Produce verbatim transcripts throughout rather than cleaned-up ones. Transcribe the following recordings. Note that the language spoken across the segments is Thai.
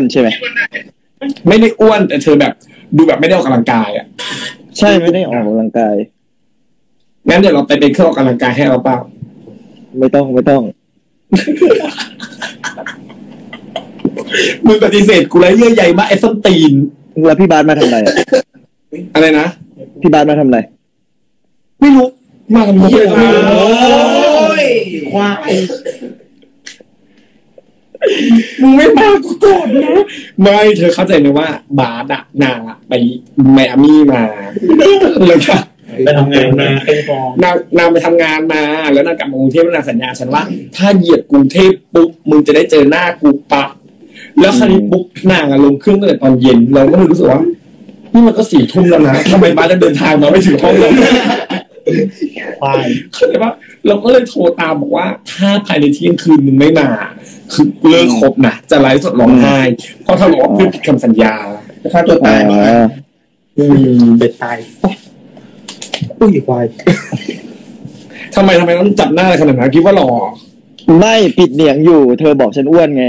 วนใช่ไหมไม่ได้อ้วนแต่เธอแบบดูแบบไม่ได้ออกกำลังกายอ่ะใช่ไม่ได้ออกกำลังกายงั้นเดี๋ยวเราไปเป็นเครื่องออกกำลังกายให้เราเปล่าไม่ต้องไม่ต้องมึงปฏิเสธกูแล้วเยอะใหญ่มากไอ้ส้นตีนแล้วพี่บาสมาทำอะไรอะไรนะพี่บาสมาทำอะไรไม่รู้มาทำเยอะโอ้ยควายมึงไม่มากูโกรธนะไม่เธอเข้าใจไหมว่าบาสอะนางอะไปไมอามี่มาแล้วก็ไปทำงานมานางนางไปทำงานมาแล้วนางกลับมากรุงเทพนางสัญญาฉันว่าถ้าเหยียบกรุงเทพปุ๊บมึงจะได้เจอหน้ากูปะแล้วคราวนี้ปุ๊บนางลงเครื่องตั้งแต่ตอนเย็นเราก็รู้สึกว่านี่มันก็สี่ทุ่มแล้วนะทำไมบาสจะเดินทางมาไม่ถึงห้องเราเข้าใจปะเราก็เลยโทรตามบอกว่าถ้าภายในเที่ยงคืนมึงไม่มาคือเลิกครบนะจะไลฟ์สดร้องไห้เพราะทะเลาะเพื่อผิดคำสัญญาฆ่าตัวตายมาอืมเด็ดตายอุ้ยควายทำไมทำไมต้องจับหน้าขนาดนั้นคิดว่าหล่อไม่ปิดเหนียงอยู่เธอบอกฉันอ้วนไง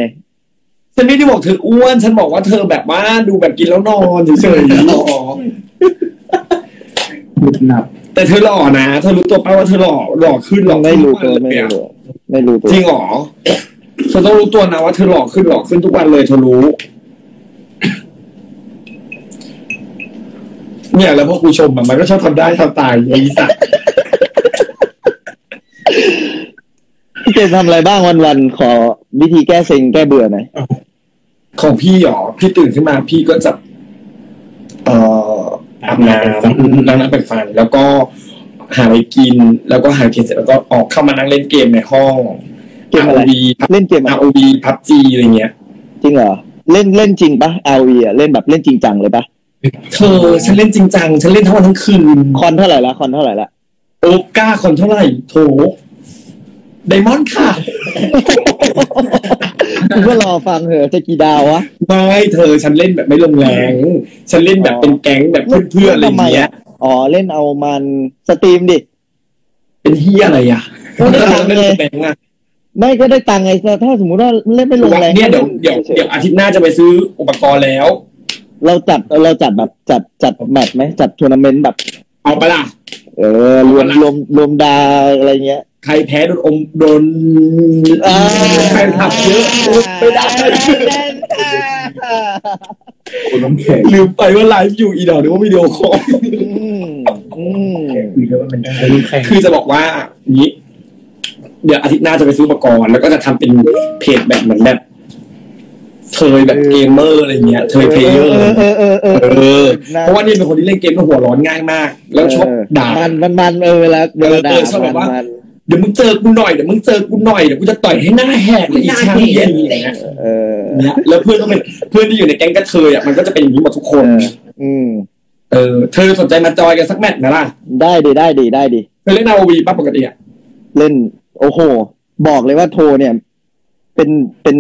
ฉันไม่ได้บอกเธออ้วนฉันบอกว่าเธอแบบว่าดูแบบกินแล้วนอนเฉยๆหล่อหลุดหนับแต่เธอหล่อนะเธอรู้ตัวป่ะว่าเธอหล่อหล่อขึ้นหล่อไม่รู้ตัวไม่รู้ไม่รู้ตัวจริงหรอเธอต้องรู้ตัวนะว่าเธอหล่อขึ้นหล่อขึ้นทุกวันเลยเธอรู้เนี่ยแล้วพวกครูชมมันก็ชอบทำได้ทำตายไอ้สัตว์พี่เจนทำอะไรบ้างวันๆขอวิธีแก้เซ็งแก้เบื่อหน่อยของพี่หรอพี่ตื่นขึ้นมาพี่ก็จะเอ่ออาบน้ำล้างหน้าแปรงฟันแล้วก็หาอะไรกินแล้วก็หากินเสร็จแล้วก็ออกเข้ามานั่งเล่นเกมในห้องเกมอะไรเล่นเกม อาร์ โอ วี พับจี อะไรเงี้ยจริงเหรอเล่นเล่นจริงปะ อาร์ โอ วี อ่ะเล่นแบบเล่นจริงจังเลยปะเธอฉันเล่นจริงจังฉันเล่นทั้งวันทั้งคืนคอนเท่าไหร่ละคอนเท่าไหร่ละโอ๊ก้าคอนเท่าไหร่โถไดมอนด์ค่ะคุณก็รอฟังเถอะจะกี่ดาววะไม่เธอฉันเล่นแบบไม่ลงแรงฉันเล่นแบบเป็นแก๊งแบบเพื่อนๆอะไรอย่างเงี้ยอ๋อเล่นเอามันสตรีมดิเป็นเฮียอะไรอ่ะไม่ได้ตังค์เลยไม่ก็ได้ตังค์ไงถ้าสมมุติว่าเล่นไม่ลงแรงเนี่ยเดี๋ยวเดี๋ยวเดี๋ยวอาทิตย์หน้าจะไปซื้ออุปกรณ์แล้วเราจัดเราจัดแบบจัดจัดแมตช์ไหมจัดทัวร์นาเมนต์แบบเอาไปละเออรวมรวมรวมดาอะไรเงี้ยใครแพ้โดนอมโดนใครขับเยอะไม่ได้ลืมไปว่าไลฟ์อยู่อีดอหรือว่าวิดีโอคอลคือจะบอกว่านี้เดี๋ยวอาทิตย์หน้าจะไปซื้ออุปกรณ์แล้วก็จะทำเป็นเพจแบบเหมือนแบบเธอแบบเกมเมอร์อะไรเงี้ยเธอเพลเยอร์เพราะว่านี่เป็นคนที่เล่นเกมแล้วหัวร้อนง่ายมากแล้วชอบด่ามันมันมันเออเวลาเวลาด่าชอบแบบว่าเดี๋ยวมึงเจอกูหน่อยเดี๋ยวมึงเจอกูหน่อยเดี๋ยวกูจะต่อยให้หน้าแหกเลยอีกชั้นเย็นอย่างเงี้ยแล้วเพื่อนก็เป็นเพื่อนที่อยู่ในแก๊งกระเทยอ่ะมันก็จะเป็นอย่างนี้หมดทุกคนอืมเออเธอสนใจมาจอยกันสักแมตช์นะล่ะได้ดีได้ดีได้ดีเธอเล่นอาวีป่ะปกติอ่ะเล่นโอ้โหบอกเลยว่าโทเนี่ยเป็นเป็น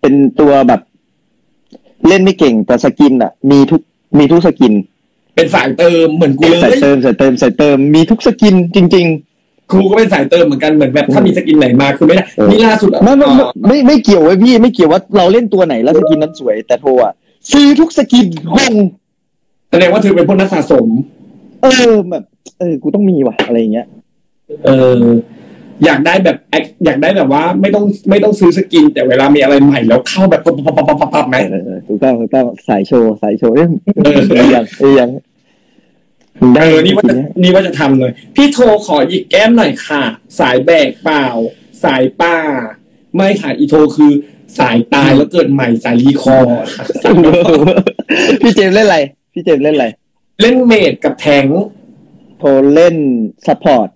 เป็นตัวแบบเล่นไม่เก่งแต่สกินอ่ะมีทุกมีทุกสกินเป็นสายเติมเหมือนกูเลยสายเติมสายเติมสายเติมมีทุกสกินจริงๆครูก็เป็นสายเติมเหมือนกันเหมือนแบบถ้ามีสกินไหนมาคือไม่ได้นี่ล่าสุดไม่ไม่ไม่ไม่เกี่ยวไว้พี่ไม่เกี่ยวว่าเราเล่นตัวไหนแล้วสกินนั้นสวยแต่โทอ่ะซื้อทุกสกินห้องแสดงว่าเธอเป็นพวกนักสะสมเออแบบเออกูต้องมีว่ะอะไรอย่างเงี้ยเอออยากได้แบบอยากได้แบบว่าไม่ต้องไม่ต้องซื้อสกินแต่เวลามีอะไรใหม่แล้วเข้าแบบปั๊บปั๊บปั๊บปั๊บปั๊บไหมถูกต้องถูกต้องสายโชว์สายโชว์เอ้ยยังยังเออนี่ว่านี่ว่าจะทำเลยพี่โทรขอหยิกแก้มหน่อยค่ะสายแบกเปล่าสายป้าไม่ค่ะอีโทรคือสายตายแล้วเกิดใหม่สายรีคอร์พี่เจมเล่นอะไรพี่เจมเล่นอะไรเล่นเมดกับแทงโทรเล่นซัพพอร์ต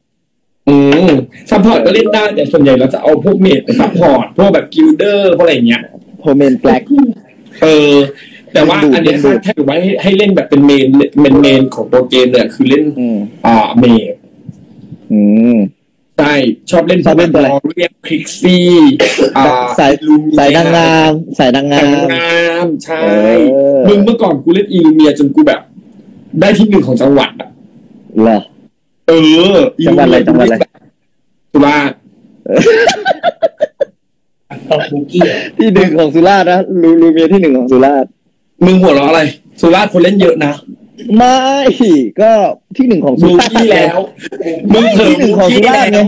อืมซัพพอร์ตก็เล่นได้แต่ส่วนใหญ่เราจะเอาพวกเมดไปซัพพอร์ตพวกแบบกิลเดอร์พวกอะไรเงี้ยโฮเมนแบล็กเออแต่ว่าอันนี้ถ้าถือไว้ให้เล่นแบบเป็นเมนเมนเมนของตัวเกมเนี่ยคือเล่นอ่าเมดอืมใช่ชอบเล่นชอบเล่นอะไรเรียกพิกซี่อ่าสายลูมิเนียสายนางงามสายนางงามใช่มึงเมื่อก่อนกูเล่นอิลูเมียจนกูแบบได้ที่หนึ่งของจังหวัดอ่ะเหรอเออจังหวัดอะไรจังหวัดอะไรตุลา ของบุกี้ที่หนึ่งของสุราษฎร์นะลูลูเมียที่หนึ่งของสุราษฎร์มึงหัวเราะอะไรสุราษฎร์คนเล่นเยอะนะไม่ก็ที่หนึ่งของสุราษฎร์แล้วมึงที่หนึ่งของสุราษฎร์ไง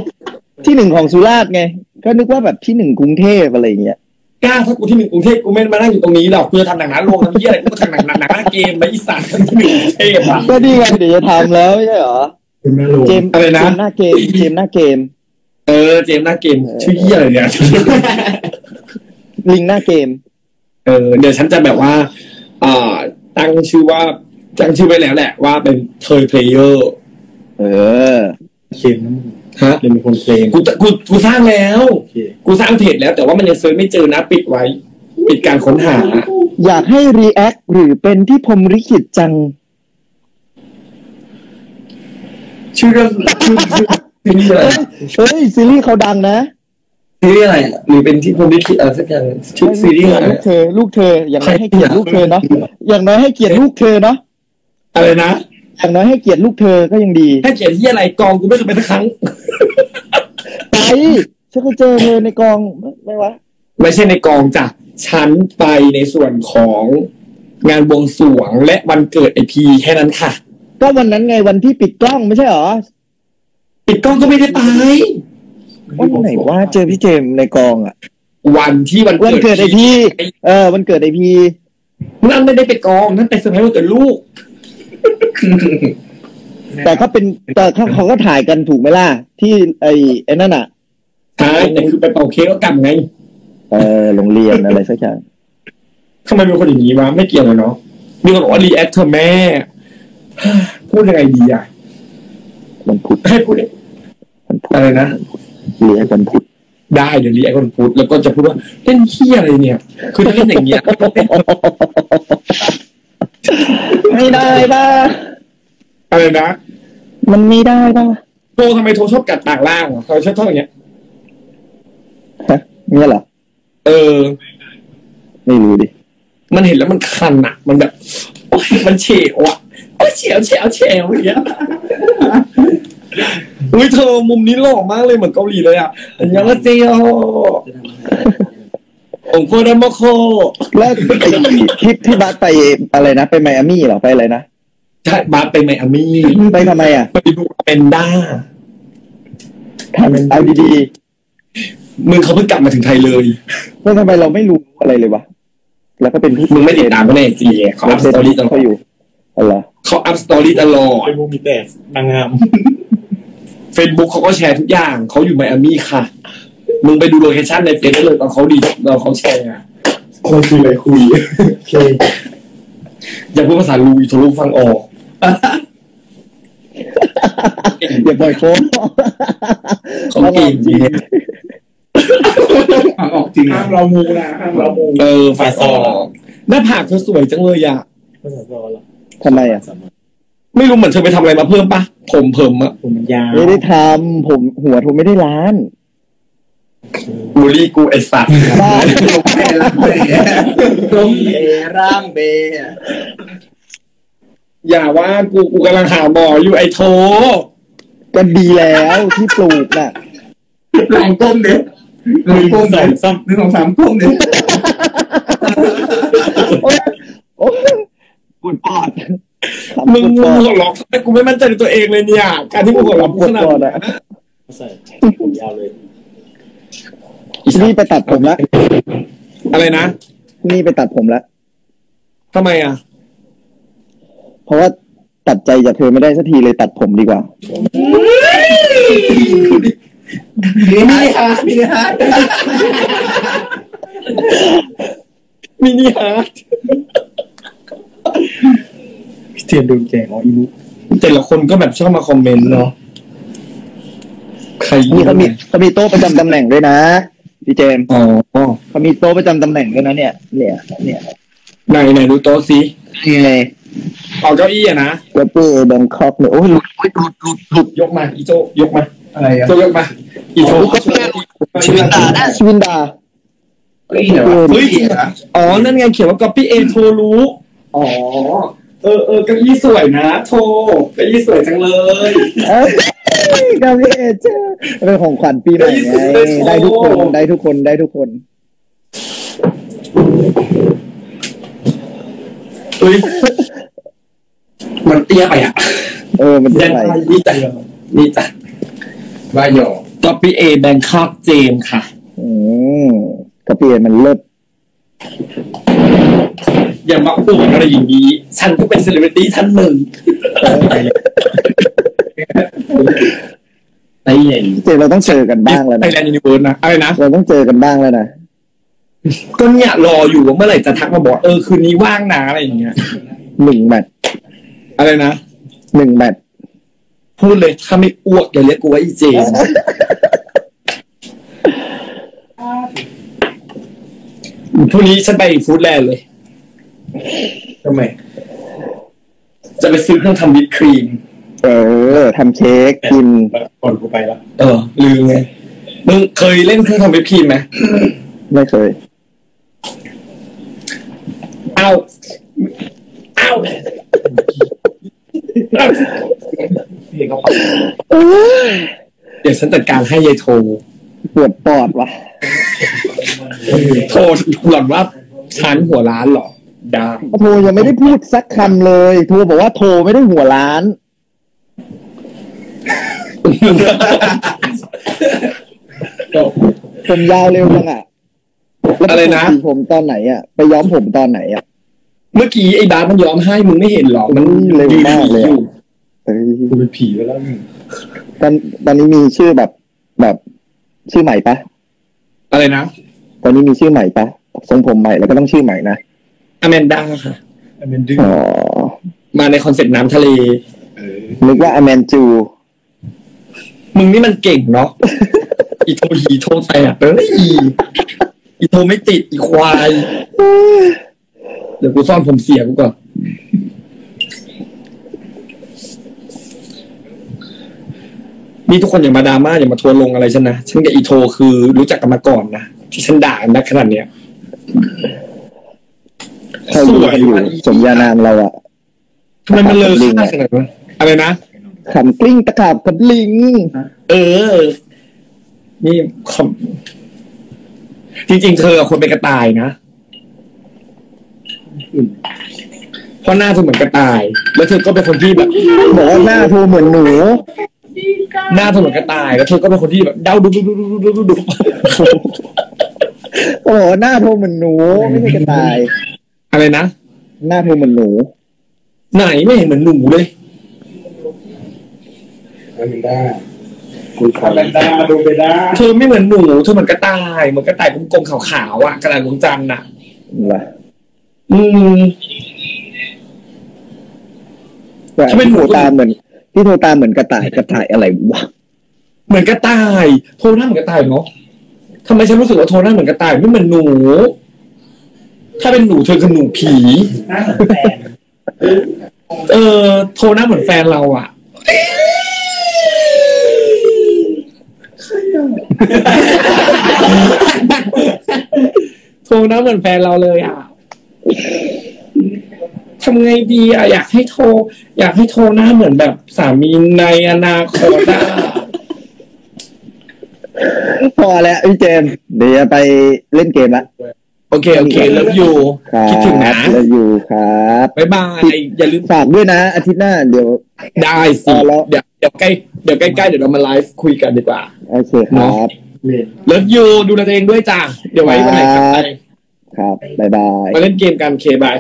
ที่หนึ่งของสุราษฎร์ไงก็นึกว่าแบบที่หนึ่งกรุงเทพอะไรเงี้ยกล้าถ้ากูที่หนึ่งกรุงเทพกูไม่มานั่งอยู่ตรงนี้หรอกกูจะทำหนังหน้าโรงทำเยี่ยอะไรกูทำหนังหนังหน้าเกมไปอีสานทำที่หนึ่งกรุงเทพอ่ะก็ดีไงเดี๋ยวจะทำแล้วใช่หรอเกมอะไรนะเกมหน้าเกมเกมหน้าเกมเออเกมหน้าเกมชื่อเยี่ยอะไรเนี่ยลิงหน้าเกมเออเดี๋ยวฉันจะแบบว่าอ่าตั้งชื่อว่าตั้งชื่อไว้แล้วแหละว่าเป็นเทอร์เพลเยอร์เออเกมฮะเดี๋ยวมีคนเพลงกูกูกูสร้างแล้วกูสร้างเพจแล้วแต่ว่ามันยังเซิร์ชไม่เจอนะปิดไว้ปิดการค้นหาอยากให้รีแอคหรือเป็นที่พรมลิขิตจังชื่อเรื่องชื่อซีรีส์อะไรเฮ้ยซีรีส์เขาดังนะซีรีส์อะไรหรือเป็นที่พรมลิขิตอะไรสักอย่างชื่อซีรีส์อะไรลูกเธอลูกเธออย่างน้อยให้เกียรติลูกเธอเนาะอย่างน้อยให้เกียรติลูกเธอเนาะอะไรนะอย่างน้อยให้เกียรติลูกเธอก็ยังดีให้เกียรติที่อะไรกองกูไม่เคยไปสักครั้งไปฉันก็เจอเธอในกองไม่วะไม่ใช่ในกองจ้ะฉันไปในส่วนของงานบวงสรวงและวันเกิดไอพีแค่นั้นค่ะก็วันนั้นไงวันที่ปิดกล้องไม่ใช่หรอปิดกล้องก็ไม่ได้ไปวันไหนว่าเจอพี่เจมในกองอ่ะวันที่วันเกิดไอพีเออวันเกิดไอพีนั่นไม่ได้ไปกองนั่นไปเซอร์ไพรส์วันเกิดลูกแต่เขาเป็นแต่เขาก็ถ่ายกันถูกไหมล่ะที่ไอ้ไอ้นั่นอ่ะใช่แต่คือไปเป่าเค้กก็กลับไงเออโรงเรียนอะไรสักอย่างทำไมเป็นคนอย่างนี้วะไม่เกี่ยวเลยเนาะมีคนบอกว่ารีแอคเธอแม่พูดยังไงดีอ่ะมันพูดให้พูดอะไรนะรีแอคกันพูดได้เดี๋ยวรีแอคกันพูดแล้วก็จะพูดว่าเล่นเหี้ยอะไรเนี่ยคือถ้าเล่นอย่างเงี้ยไม่ได้ป่ะอะไรนะมันไม่ได้ป่ะโตทำไมโทรชอบกัดปากล่างเขาชอบท่องอย่างเงี้ยฮะเนี่ยเหรอเออไม่รู้ดิมันเห็นแล้วมันคันอ่ะมันแบบโอ้ยมันเฉียวอ่ะโอ้ยเฉียวเฉียวเฉียวอย่างเงี้ยอุ้ยเธอมุมนี้หล่อมากเลยเหมือนเกาหลีเลยอ่ะอันยังก็เจียวผมโคดัมโมโคแล้วคลิปที่บัสไปอะไรนะไปไมอามี่หรอไปอะไรนะใช่บัสไปไมอามี่ไปทำไมอ่ะไปดูอแมนด้าทำเอาดีๆมึงเขาเพิ่งกลับมาถึงไทยเลยแล้วทำไมเราไม่รู้อะไรเลยวะแล้วก็เป็นมึงไม่ติดตามเขาแน่จีเขาอัพสตอรี่ตลอดอยู่อะไรเขาอัพสตอรี่ตลอดเฟซบุ๊กมีแต่นางงามเฟซบุ๊กเขาก็แชร์ทุกอย่างเขาอยู่ไมอามี่ค่ะมึงไปดูโลเคชั่นในเฟซได้เลยตอนเขาดีตอนเขาแชร์อ่ะคนคุยอะไรคุยอย่าพูดภาษาลูอีทะลุฟังออกอย่าปล่อยโค้งเขาเก่งจริงฟังออกจริงห้ามเรามูนะห้ามเรามูเออฝ่ายซอหน้าผากเธอสวยจังเลยอ่ะภาษาซอหรอทำไมอ่ะไม่รู้เหมือนเธอไปทำอะไรมาเพิ่มปะผมเพิ่มอะผมมันยาวไม่ได้ทำผมหัวเธอไม่ได้ล้านบูรี่กูไอสัตว์ร่างเบร่างเบร่างเบอย่าว่ากูกูกำลังหาบ่ออยู่ไอโถก็ดีแล้วที่ปลูกน่ะลองก้มเด็กลองก้มใส่ซ้ำหนึ่งสองสามก้มเด็กโอ้ปวดปอดมึงหัวหลอกแต่กูไม่มั่นใจในตัวเองเลยเนี่ยการที่มึงหัวหลอกปวดปอดอ่ะใส่ผมยาวเลยนี่ไปตัดผมละอะไรนะนี่ไปตัดผมละทำไมอ่ะเพราะว่าตัดใจจากเธอไม่ได้สักทีเลยตัดผมดีกว่ามินิฮาร์ทมินิฮาร์ทมินิฮาร์ทพี่เจนโดนแกงอ๋ออีลุแต่ละคนก็แบบชอบมาคอมเมนต์เนาะใครนี่เขามีเขามีโต๊ะประจำตำแหน่งด้วยนะพี่เจมส์อ๋อเขามีโต๊ะประจำตำแหน่งด้วยนะเนี่ยเนี่ยเนี่ยไหนไหนดูโต๊ะสิไงเอาเก้าอี้อะนะกระเปื้อนแบงคอกเนี่ยโอ้ยหลุดหลุดหลุดหลุดยกมาอีโจยกมาอะไรอะโจยกมาอีโจชิวินดานะชิวินดาเฮ้ยเฮ้ยอ๋อนั่นไงเขียนว่าก๊อปปี้เอโทรู้อ๋อเออเออเก้าอี้สวยนะโทเก้าอี้สวยจังเลยกาเฟ่เจ้าเป็นของขวัญปีใหม่ไงได้ทุกคนได้ทุกคนได้ทุกคน มันเตี้ยไปอ่ะเออมันเตี้ยไปนี่จัดนี่จัดบายโยก็ปีเอแบงคอกเจมค่ะอืมก็ปีเอมันเลิศอย่ามาพูดอะไรอย่างนี้ฉันก็เป็นเซเลบริตี้ท่านหนึ่งไอ้เห็นเจเราต้องเจอกันบ้างแล้วนะไอแลนด์ยูนิเวิร์สนะอะไรนะเราต้องเจอกันบ้างแล้วนะก็เนี่ยรออยู่ว่าเมื่อไหร่จะทักมาบอกเออคืนนี้ว่างนะอะไรอย่างเงี้ยหนึ่งแมตช์อะไรนะหนึ่งแมตช์พูดเลยถ้าไม่อ้วกอย่าเรียกกูว่าอีเจพรุ่งนี้ฉันไปฟู้ดแลนด์เลยทำไมจะไปซื้อเครื่องทำวิปครีมเออทำเค้กกินก่อนกูไปแล้วเออลืมไงมึงเคยเล่นเครื่องทำวิปครีมไหมไม่เคยเอาเอาเดี๋ยวฉันจัดการให้ยายโทรปวดปอดว่ะโทรหล่อนว่าฉันหัวล้านหรอได้โทรยังไม่ได้พูดสักคำเลยโทรบอกว่าโทรไม่ได้หัวล้านผมยาวเร็วจังอ่ะอะไรนะผมตอนไหนอ่ะไปย้อมผมตอนไหนอ่ะเมื่อกี้ไอ้บาสมันย้อมให้มึงไม่เห็นหรอมันเร็วมากเลยกูเป็นผีไปแล้วตอนตอนนี้มีชื่อแบบแบบชื่อใหม่ปะอะไรนะตอนนี้มีชื่อใหม่ปะทรงผมใหม่แล้วก็ต้องชื่อใหม่นะอแมนด้าค่ะอแมนด้าอ๋อมาในคอนเซ็ปต์น้ำทะเลนึกว่าอแมนจูมึงนี่มันเก่งเนาะอีโทฮีโทแตกเอ้ยอีโทไม่ติดอีควายเดี๋ยวกูซ่อนผมเสียกูก่อนนี่ทุกคนอย่ามาดราม่าอย่ามาทัวร์ลงอะไรฉันนะฉันกับอีโทคือรู้จักกันมาก่อนนะที่ฉันด่ากันขนาดเนี้ยเขาอยู่กันอยู่สมญานามเราอะทำไมมันเลอะขนาดนั้นอะไรนะขันกลิ้งตะขาบกับลิงเออนี่จริงๆเธอคนเป็นกระต่ายนะเพราะหน้าเธอเหมือนกระต่ายแล้วเธอก็เป็นคนที่แบบบอกว่าหน้าเธอเหมือนหนูหน้าเธอเหมือนกระต่ายแล้วเธอก็เป็นคนที่แบบเดาดุดุดุดุดุดุดุโอ้หน้าเธอเหมือนหนูไม่ใช่กระต่ายอะไรนะหน้าเธอเหมือนหนูไหนไม่เห็นเหมือนหนูเลยอแมนด้าคุณอแมนด้าดูไปด้าเธอไม่เหมือนหนูเธอเหมือนกระต่ายเหมือนกระต่ายกลมๆขาวๆอ่ะกระต่ายดวงจันทร์น่ะอืมถ้าเป็นหนูตาเหมือนที่หนูตาเหมือนกระต่ายกระต่ายอะไรวะเหมือนกระต่ายโทน่าเหมือนกระต่ายเนาะทำไมฉันรู้สึกว่าโทน่าเหมือนกระต่ายไม่เหมือนหนูถ้าเป็นหนูเธอคือหนูผีเออโทน่าเหมือนแฟนเราอ่ะโทรนะเหมือนแฟนเราเลยอ่ะทำไงดีอ่ะอยากให้โทรอยากให้โทรหน้าเหมือนแบบสามีในอนาคตนะพอแล้วพี่เจมเดี๋ยวไปเล่นเกมละโอเคโอเคเลิฟยูคิดถึงนะเลิฟยูครับบ๊ายบายอย่าลืมฝากด้วยนะอาทิตย์หน้าเดี๋ยวได้สิเดี๋ยวเดี๋ยวใกล้เดี๋ยวใกล้ๆเดี๋ยวเรามาไลฟ์คุยกันดีกว่าโอเคครับเลิฟยูดูแลตัวเองด้วยจ้าเดี๋ยวไว้วันไหนครับครับบ๊ายบายมาเล่นเกมกันเคบาย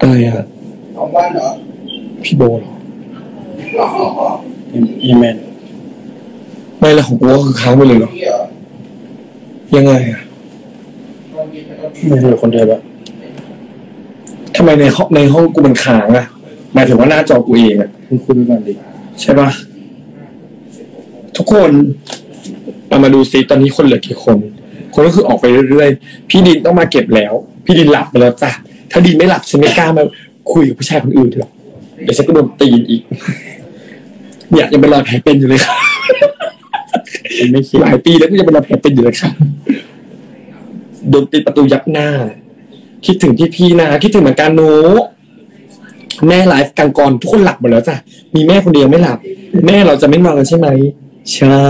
อะไรอ่ะของบ้านเหรอพี่โบเหรออีเมนไม่ละของกูก็คือค้างไปเลยเหรอยังไงอ่ะไม่เหลือคนเดียวละทำไมในห้องในห้องกูมันค้างอ่ะหมายถึงว่าหน้าจอกูเองอ่ะคุณคุยด้วยกันดิใช่ปะทุกคนเรามาดูซิตอนนี้คนเหลือกี่คนคนก็คือออกไปเรื่อยๆพี่ดินต้องมาเก็บแล้วพี่ดินหลับไปแล้วจ้ะถ้าดินไม่หลับฉันไม่กล้ามาคุยกับผู้ชายคนอื่นหรอกเดี๋ยวฉันก็โดนตีนอีกเนี่ยยังเป็นรอยแผลเป็นอยู่เลยค่ะหลายปีแล้วก็ยังเป็นรอยแผลเป็นอยู่เลยค่ะโดนปิดประตูยับหน้าคิดถึงที่พี่นะคิดถึงเหมือนกันโน้แม่ไลฟ์กลางก่อนทุกคนหลับหมดแล้วจ้ะมีแม่คนเดียวไม่หลับ แม่เราจะไม่นอนแล้วใช่ไหมใช่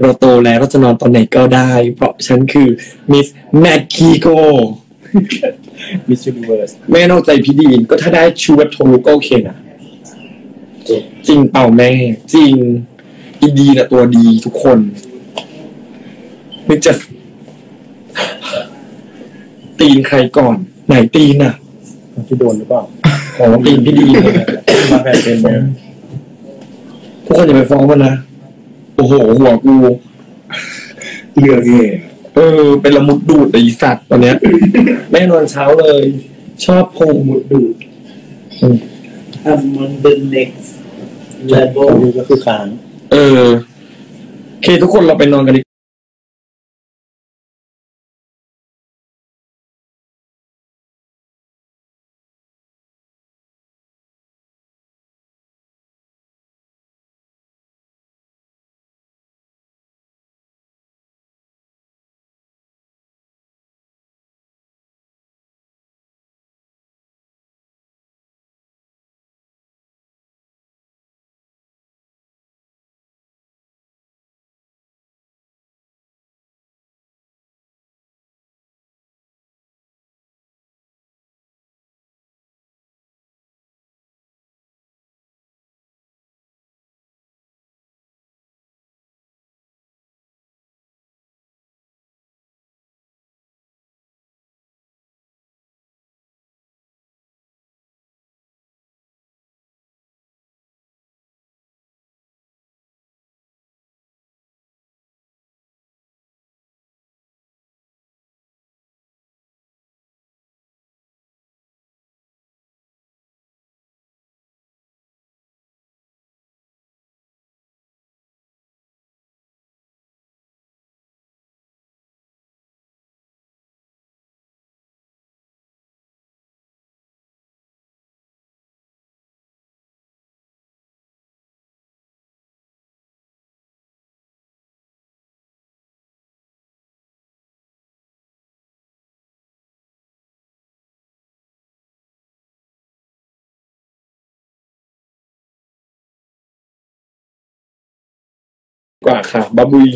เราโตแล้วเราจะนอนตอนไหนก็ได้เพราะฉันคือมิสแมกกี้โกมิสยูนิเวิร์สแม่นอกใจพี่ดีนก็ถ้าได้ชูเว็บโทรก็โอเคนะจริงเปล่าแม่จริงอีดีนะตัวดีทุกคนนึกจะตีนใครก่อนไหนตีนอ่ะพี่โดนหรือเปล่าอ๋อตีนพี่ดีมาแผ่เป็นทุกคนอย่าไปฟ้องมันนะโอ้โหหัวกูเรื่องเองเออเป็นละมุดดูดไอ้สัตว์ตอนเนี้ยแม่นอนเช้าเลยชอบโผล่มุดดูดอัมมอนเดนเน็กซ์เลเวลก็คือค้างเออโอเคทุกคนเราไปนอนกันดีกว่าค่ะบ๊ายบาย